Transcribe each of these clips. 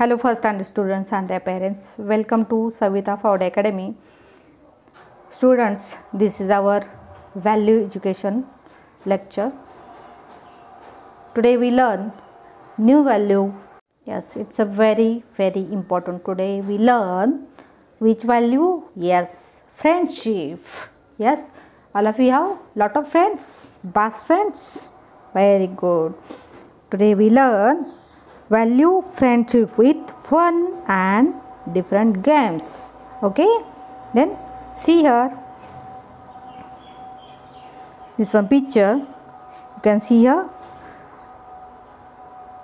Hello first standard students and their parents. Welcome to Savita Phawade Academy. Students, this is our value education lecture. Today we learn new value. Yes, it's a very important. Today we learn which value? Yes, friendship. Yes, all of you have lot of friends, best friends. Very good. Today we learn value friendship with fun and different games. Okay, then see here this one picture. You can see here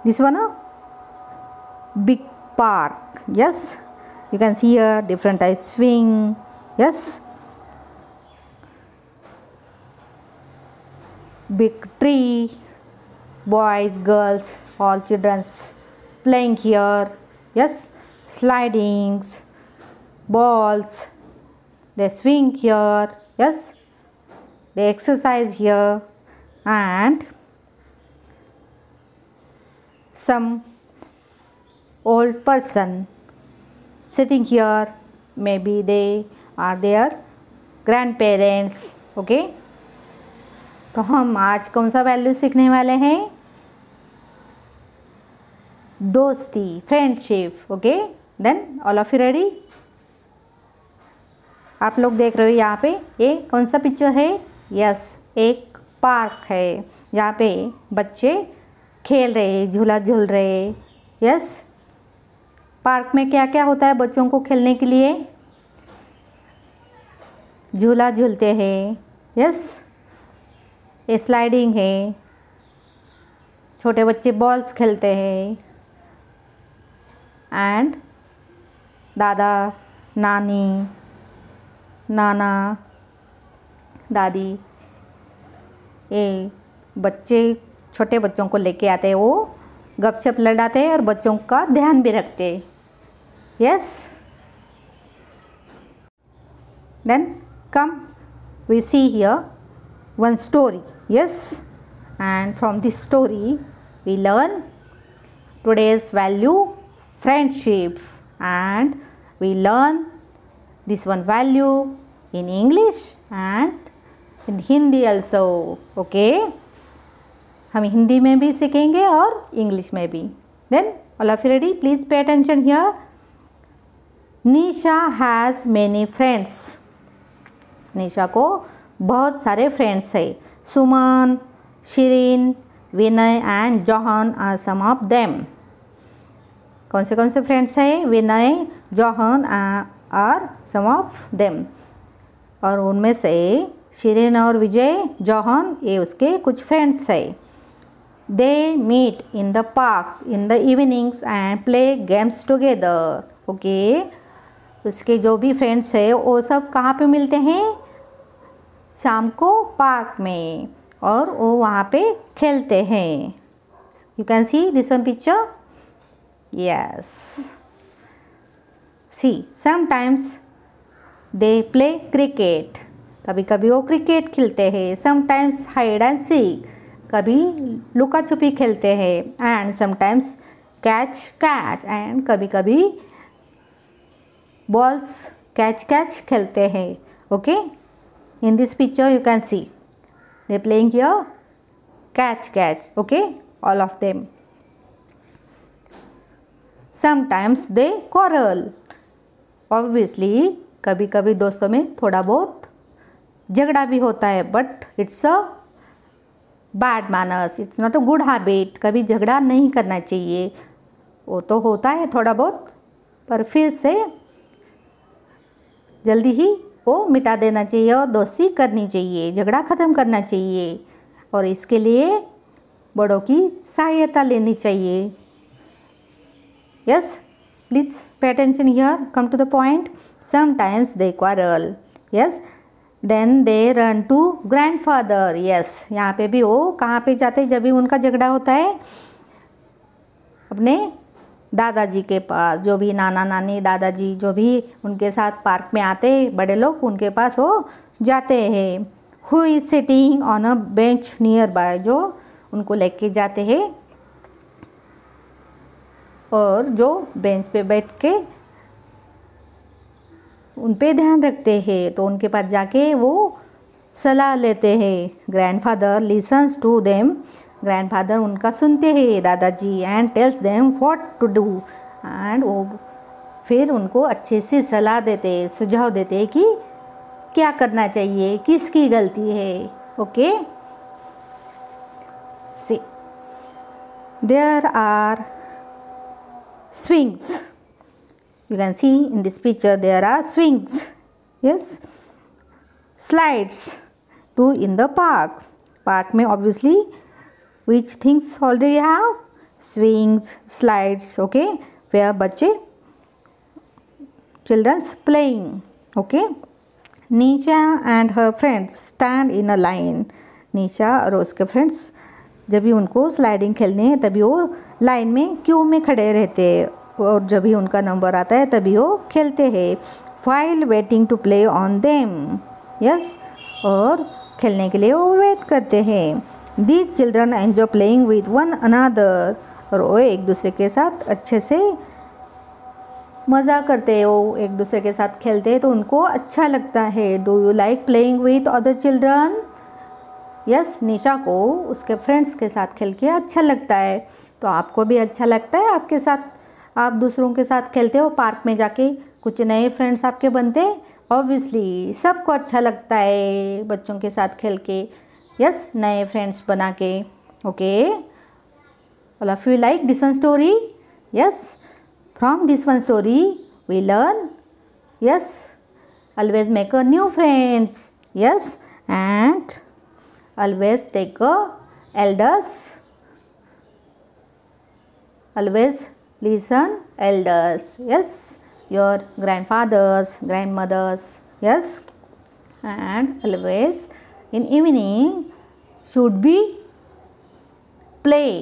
this one, a big park. Yes, you can see here different types of swing. Yes, big tree, boys, girls, all children's playing here. Yes, slidings, balls, they swing here. Yes, they exercise here, and some old person sitting here, maybe they are their grandparents. Okay, तो हम आज कौन सा value सीखने वाले हैं? दोस्ती, friendship. Okay, then all of you ready? आप लोग देख रहे हो यहाँ पे ये कौन सा पिक्चर है? यस, एक पार्क है यहाँ पे बच्चे खेल रहे, झूला झूल रहे. यस, पार्क में क्या क्या होता है बच्चों को खेलने के लिए? झूला झूलते हैं. यस, ये स्लाइडिंग है, छोटे बच्चे बॉल्स खेलते हैं, एंड दादा, नानी, नाना, दादी, ये बच्चे छोटे बच्चों को लेके आते हैं, वो गपशप लड़ाते हैं और बच्चों का ध्यान भी रखते हैं. Yes, then come we see here one story. Yes, and from this story we learn today's value friendship, and we learn this one value in English and in Hindi also. Okay, हम हिंदी में भी सीखेंगे और English में भी. Then all of you ready? Please pay attention here. Nisha has many friends. Nisha को बहुत सारे फ्रेंड्स है. Suman, Shirin, Vinay and Johan are some of them. कौन से फ्रेंड्स है? Vinay, Johan are some of them. और उनमें से शिरीन और विजय, जोहान, ये उसके कुछ फ्रेंड्स है. They meet in the park in the evenings and play games together. Okay, उसके जो भी फ्रेंड्स है वो सब कहाँ पे मिलते हैं? शाम को पार्क में, और वो वहाँ पे खेलते हैं. You can see this one picture. Yes, see sometimes they play cricket. कभी कभी वो क्रिकेट खेलते हैं. समटाइम्स हाइड एंड सीक, कभी लुका छुपी खेलते हैं. एंड समटाइम्स कैच एंड कभी कभी बॉल्स कैच खेलते हैं. Okay, in this picture you can see they playing here catch. Okay, all of them. Sometimes they quarrel. Obviously कभी कभी दोस्तों में थोड़ा बहुत झगड़ा भी होता है, but it's a bad manners, it's not a good habit. कभी झगड़ा नहीं करना चाहिए. वो तो होता है थोड़ा बहुत, पर फिर से जल्दी ही वो मिटा देना चाहिए और दोस्ती करनी चाहिए, झगड़ा ख़त्म करना चाहिए, और इसके लिए बड़ों की सहायता लेनी चाहिए. Yes, please pay attention here, come to the point. Sometimes they quarrel. Yes, then they run to grandfather. Yes, यहाँ पे भी वो कहाँ पे जाते जब भी उनका झगड़ा होता है? अपने दादाजी के पास. जो भी नाना नानी, दादाजी जो भी उनके साथ पार्क में आते बड़े लोग, उनके पास वो जाते हैं. Who is sitting on a bench nearby, जो उनको लेके जाते हैं और जो बेंच पे बैठ के उन पे ध्यान रखते हैं तो उनके पास जाके वो सलाह लेते हैं. Grandfather listens to them, grandfather उनका सुनते हैं दादाजी. And tells them what to do, and वो फिर उनको अच्छे से सलाह देते, सुझाव देते कि क्या करना चाहिए, किसकी गलती है. Okay see there are swings, you can see in this picture there are swings, yes, slides too in the park. Park mein obviously which things already have swings, slides, okay, where bache children's playing. Okay, Nisha and her friends stand in a line. Nisha aur uske friends जब भी उनको sliding खेलने हैं तभी वो line में Q में खड़े रहते हैं और जब भी उनका नंबर आता है तभी वो खेलते हैं. While waiting to play on them, yes, और खेलने के लिए वो वेट करते हैं. These children enjoy playing with one another, और वो एक दूसरे के साथ अच्छे से मज़ा करते हैं, वो एक दूसरे के साथ खेलते हैं तो उनको अच्छा लगता है. Do you like playing with other children, yes, Nisha को उसके फ्रेंड्स के साथ खेल के अच्छा लगता है तो आपको भी अच्छा लगता है. आपके साथ आप दूसरों के साथ खेलते हो, पार्क में जाके कुछ नए फ्रेंड्स आपके बनते हैं, ऑब्वियसली सबको अच्छा लगता है बच्चों के साथ खेल के, यस, नए फ्रेंड्स बना के. Okay, all of you like this one story, yes, from this one story we learn, yes, always make a new friends, yes, and always take a elders, always listen elders, yes, your grandfathers, grandmothers, yes, and always in evening should be play,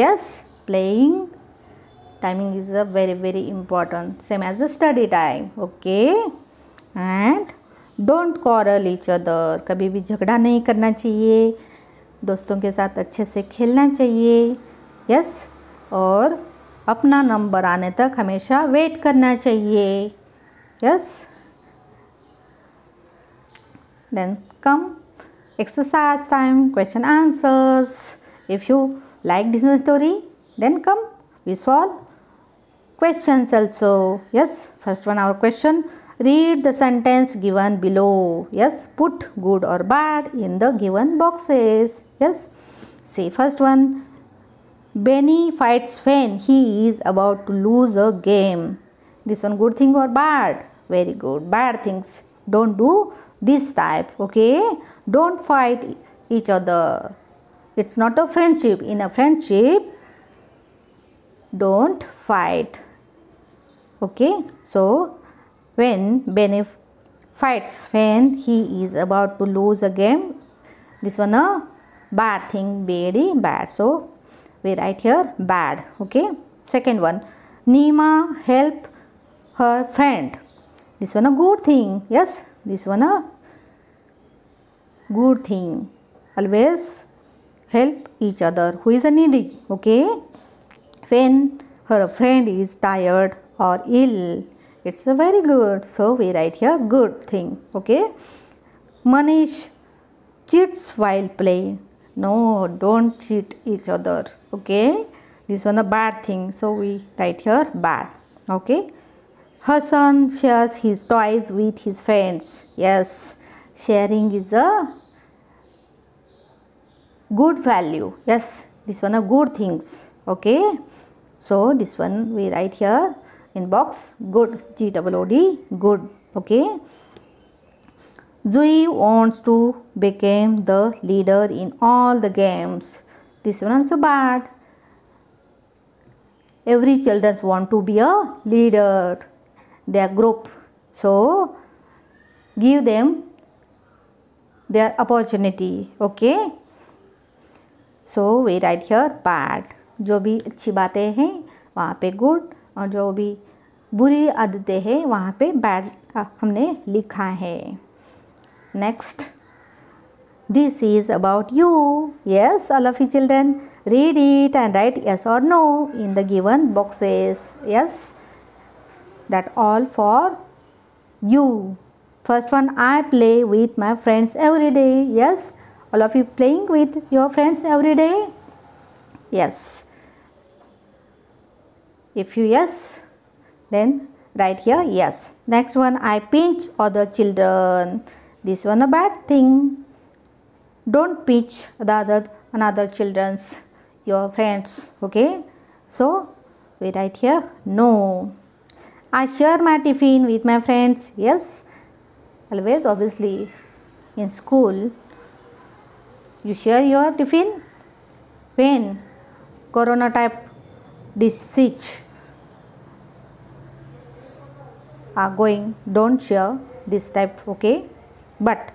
yes, playing timing is a very important, same as the study time. Okay, and don't quarrel each other, कभी भी झगड़ा नहीं करना चाहिए, दोस्तों के साथ अच्छे से खेलना चाहिए, यस, और अपना नंबर आने तक हमेशा वेट करना चाहिए, yes. Then come exercise time, question answers. If you like this story then come we solve questions also, yes. First one our question, read the sentence given below, yes, put good or bad in the given boxes, yes. See first one, Benny fights when he is about to lose a game. This one good thing or bad? Very good, bad things. Don't do this type, okay. Don't fight each other, it's not a friendship. In a friendship don't fight, okay. So when Benny fights when he is about to lose a game, this one a bad thing, very bad. So we write here bad. Okay. Second one, Neema help her friend. This one a good thing. Yes. This one a good thing. Always help each other who is a needy. Okay. When her friend is tired or ill, it's a very good, so we write here good thing. Okay. Manish cheats while playing. No, don't cheat each other, okay. This one a bad thing, so we write here bad. Okay. Hassan shares his toys with his friends. Yes, sharing is a good value, yes, this one a good things. Okay, so this one we write here in box good, G O O D good. Okay. Zoe wants to become the leader in all the games. This one also bad. Every children want to be a leader, their group, so give them their opportunity. Okay, so we write here bad. जो भी अच्छी बातें हैं वहाँ पे good, और जो भी बुरी आदतें हैं वहाँ पे बैड हमने लिखा है. Next, this is about you, yes, all of you children, Read it and write yes or no in the given boxes. Yes, that's all for you. First one, I play with my friends every day. Yes, all of you playing with your friends every day? Yes. If you yes, then write here yes. Next one, I pinch other children. This one a bad thing. Don't pinch the other children's, your friends, okay? So we write here no. I share my tiffin with my friends. Yes, always, obviously. In school, you share your tiffin when corona type disease are going. Don't share this type, okay? But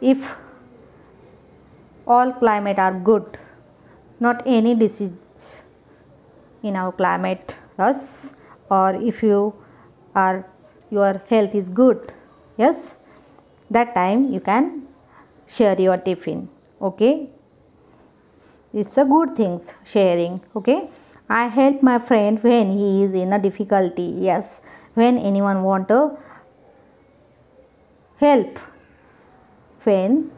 if all climate are good, not any disease in our climate, yes, or if you are, your health is good, yes, that time you can share your tiffin, okay? It's a good things, sharing, okay? I help my friend when he is in a difficulty. Yes, when anyone want to help, when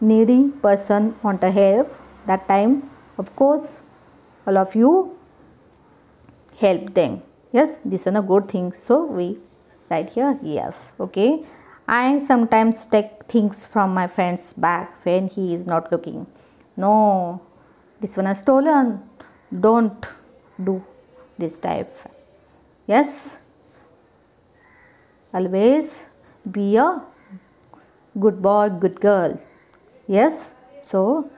needy person want to help, that time of course all of you help them. Yes, this is a good thing. So we write here yes, okay? I sometimes take things from my friend's bag when he is not looking. No, this one is stolen. Don't do this type. Yes, always be a good boy, good girl. Yes, so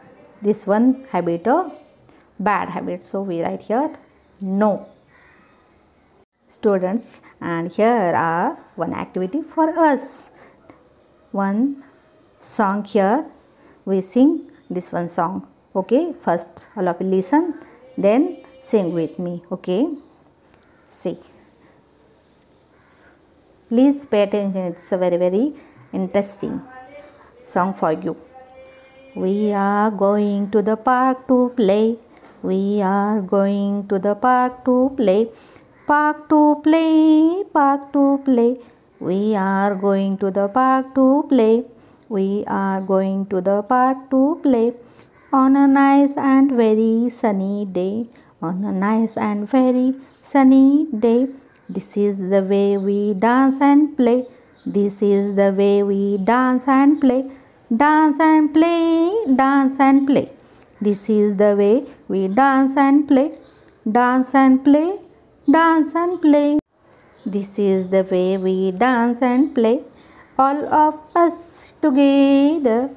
this one habit a bad habit. So we write here no. Students, and here are one activity for us. One song here. We sing this one song. Okay, first all of you listen, then sing with me, okay? See, please pay attention, it's a very, very interesting song for you. We are going to the park to play. We are going to the park to play. Park to play, park to play. We are going to the park to play. We are going to the park to play. On a nice and very sunny day, on a nice and very sunny day, this is the way we dance and play, this is the way we dance and play, dance and play, dance and play, this is the way we dance and play, dance and play, dance and play, this is the way we dance and play, all of us together.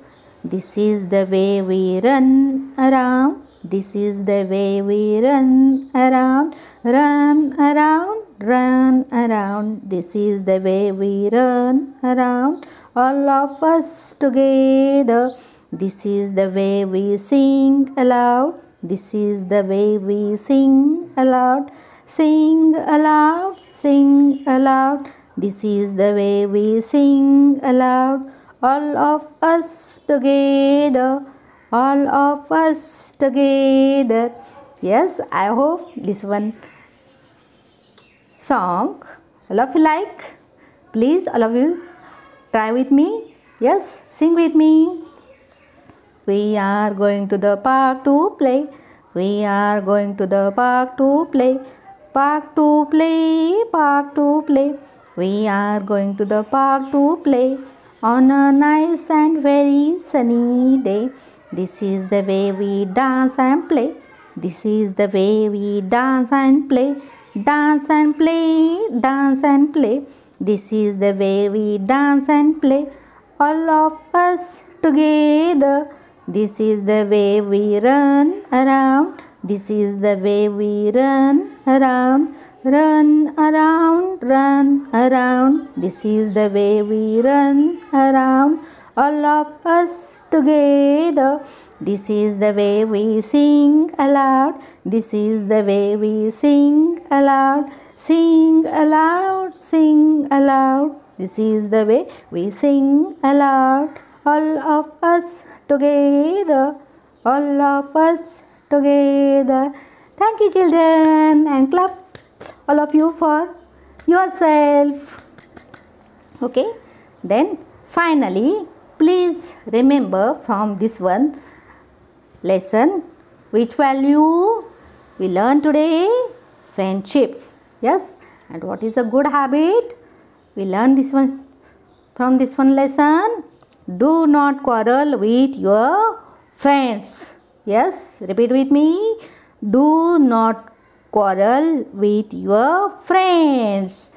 This is the way we run around. This is the way we run around. Run around, run around. This is the way we run around. All of us together. This is the way we sing aloud. This is the way we sing aloud. Sing aloud, sing aloud. This is the way we sing aloud. All of us together, all of us together. Yes, I hope this one song all of you like. Please all of you try with me. Yes, sing with me. We are going to the park to play. We are going to the park to play. Park to play, park to play. We are going to the park to play. On a nice and very sunny day, this is the way we dance and play. This is the way we dance and play. Dance and play, dance and play. This is the way we dance and play. All of us together. This is the way we run around. This is the way we run around. Run around, run around. This is the way we run around. All of us together. This is the way we sing aloud. This is the way we sing aloud. Sing aloud, sing aloud. This is the way we sing aloud. All of us together. all of us together. Thank you, children, and clap all of you for yourself. Okay, then finally, please remember from this one lesson which value we learned today? Friendship. Yes, and what is a good habit? We learn this one from this one lesson. Do not quarrel with your friends. Yes, repeat with me. Do not quarrel with your friends.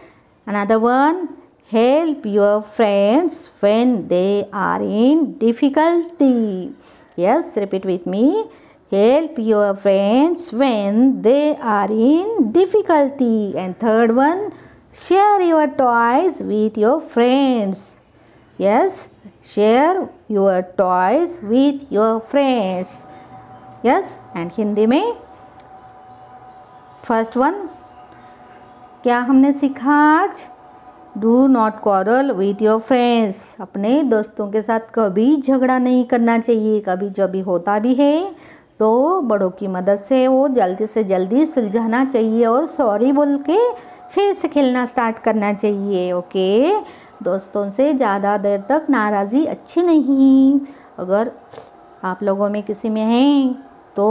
Another one. Help your friends when they are in difficulty. Yes, repeat with me. Help your friends when they are in difficulty. And third one. Share your toys with your friends. Yes, share your toys with your friends. Yes, and Hindi में first one क्या हमने सीखा आज? Do not quarrel with your friends. अपने दोस्तों के साथ कभी झगड़ा नहीं करना चाहिए. कभी जब भी होता भी है तो बड़ों की मदद से वो जल्दी से जल्दी सुलझाना चाहिए और सॉरी बोल के फिर से खेलना स्टार्ट करना चाहिए. ओके, दोस्तों से ज़्यादा देर तक नाराज़ी अच्छी नहीं. अगर आप लोगों में किसी में है तो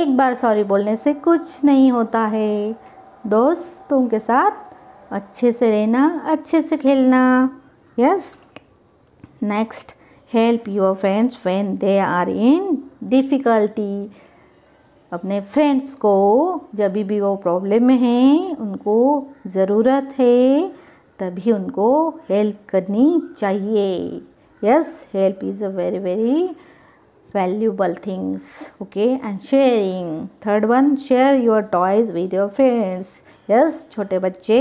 एक बार सॉरी बोलने से कुछ नहीं होता है. दोस्तों के साथ अच्छे से रहना, अच्छे से खेलना. Yes, next. Help your friends when they are in difficulty. अपने फ्रेंड्स को जब भी वो प्रॉब्लम में हैं, उनको ज़रूरत है तभी उनको हेल्प करनी चाहिए. Yes, help is a very very valuable things. Okay, and sharing. Third one, share your toys with your friends. Yes, छोटे बच्चे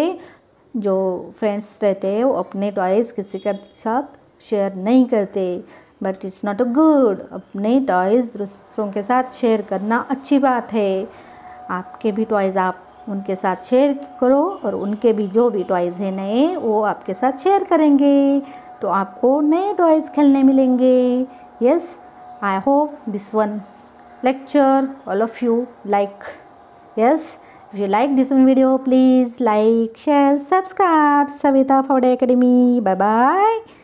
जो friends रहते हैं वो अपने toys किसी के साथ share नहीं करते. But it's not a good. अपने toys दूसरों के साथ share करना अच्छी बात है. आपके भी toys आप उनके साथ share करो और उनके भी जो भी toys हैं नए वो आपके साथ share करेंगे तो आपको नए toys खेलने मिलेंगे. Yes, I hope this one lecture all of you like. Yes, if you like this one video, please like, share, subscribe. Savita Phawade Academy. Bye bye.